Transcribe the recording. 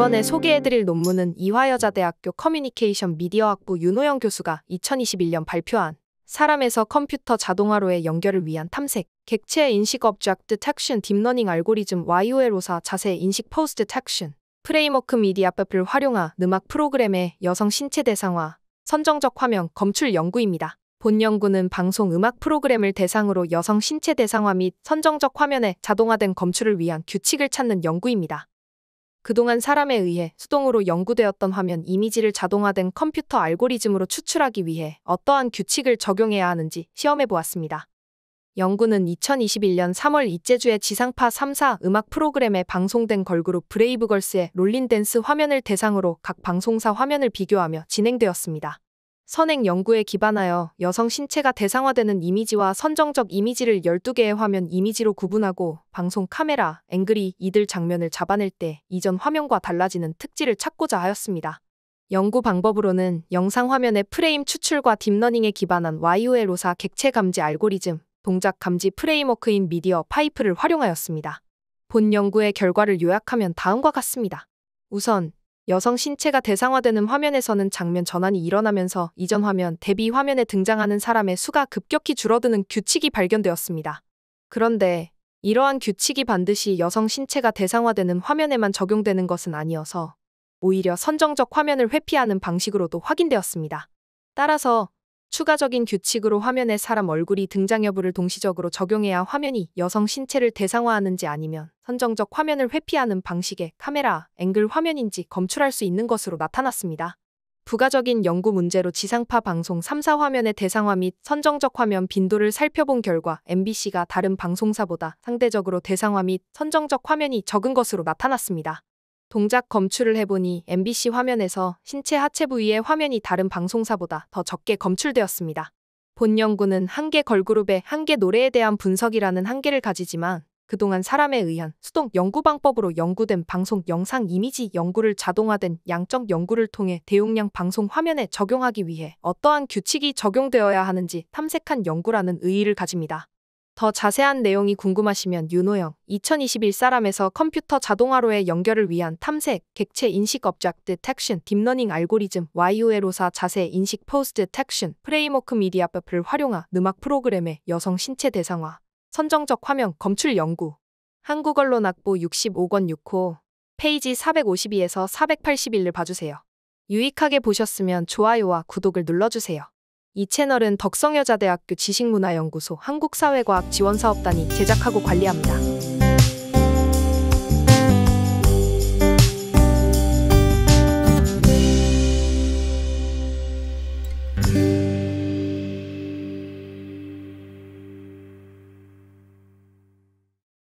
이번에 소개해드릴 논문은 이화여자대학교 커뮤니케이션 미디어학부 윤호영 교수가 2021년 발표한 사람에서 컴퓨터 자동화로의 연결을 위한 탐색, 객체 인식 Object Detection 딥러닝 알고리즘 YOL4 자세 인식 Post Detection, 프레임워크 미디어 앱을 활용한 음악 프로그램의 여성 신체 대상화, 선정적 화면 검출 연구입니다. 본 연구는 방송 음악 프로그램을 대상으로 여성 신체 대상화 및 선정적 화면의 자동화된 검출을 위한 규칙을 찾는 연구입니다. 그동안 사람에 의해 수동으로 연구되었던 화면 이미지를 자동화된 컴퓨터 알고리즘으로 추출하기 위해 어떠한 규칙을 적용해야 하는지 시험해보았습니다. 연구는 2021년 3월 이제주의 지상파 3사 음악 프로그램에 방송된 걸그룹 브레이브걸스의 롤린댄스 화면을 대상으로 각 방송사 화면을 비교하며 진행되었습니다. 선행 연구에 기반하여 여성 신체가 대상화되는 이미지와 선정적 이미지를 12개의 화면 이미지로 구분하고 방송 카메라, 앵글이 이들 장면을 잡아낼 때 이전 화면과 달라지는 특질을 찾고자 하였습니다. 연구 방법으로는 영상 화면의 프레임 추출과 딥러닝에 기반한 YOL4 객체 감지 알고리즘, 동작 감지 프레임워크인 미디어 파이프를 활용하였습니다. 본 연구의 결과를 요약하면 다음과 같습니다. 우선 여성 신체가 대상화되는 화면에서는 장면 전환이 일어나면서 이전 화면 대비 화면에 등장하는 사람의 수가 급격히 줄어드는 규칙이 발견되었습니다. 그런데 이러한 규칙이 반드시 여성 신체가 대상화되는 화면에만 적용되는 것은 아니어서 오히려 선정적 화면을 회피하는 방식으로도 확인되었습니다. 따라서 추가적인 규칙으로 화면에 사람 얼굴이 등장 여부를 동시적으로 적용해야 화면이 여성 신체를 대상화하는지 아니면 선정적 화면을 회피하는 방식의 카메라, 앵글 화면인지 검출할 수 있는 것으로 나타났습니다. 부가적인 연구 문제로 지상파 방송 3사 화면의 대상화 및 선정적 화면 빈도를 살펴본 결과 MBC가 다른 방송사보다 상대적으로 대상화 및 선정적 화면이 적은 것으로 나타났습니다. 동작 검출을 해보니 MBC 화면에서 신체 하체 부위의 화면이 다른 방송사보다 더 적게 검출되었습니다. 본 연구는 한 개 걸그룹의 한 개 노래에 대한 분석이라는 한계를 가지지만 그동안 사람에 의한 수동 연구 방법으로 연구된 방송 영상 이미지 연구를 자동화된 양적 연구를 통해 대용량 방송 화면에 적용하기 위해 어떠한 규칙이 적용되어야 하는지 탐색한 연구라는 의의를 가집니다. 더 자세한 내용이 궁금하시면 윤호영 2021 사람에서 컴퓨터 자동화로의 연결을 위한 탐색, 객체 인식 Object Detection, 딥러닝 알고리즘, YOL4 자세 인식 Post Detection, 프레임워크 미디어 앱을 활용한 음악 프로그램의 여성 신체 대상화, 선정적 화면 검출 연구. 한국언론학보 65권 6호, 페이지 452에서 481을 봐주세요. 유익하게 보셨으면 좋아요와 구독을 눌러주세요. 이 채널은 덕성여자대학교 지식문화연구소 한국사회과학지원사업단이 제작하고 관리합니다.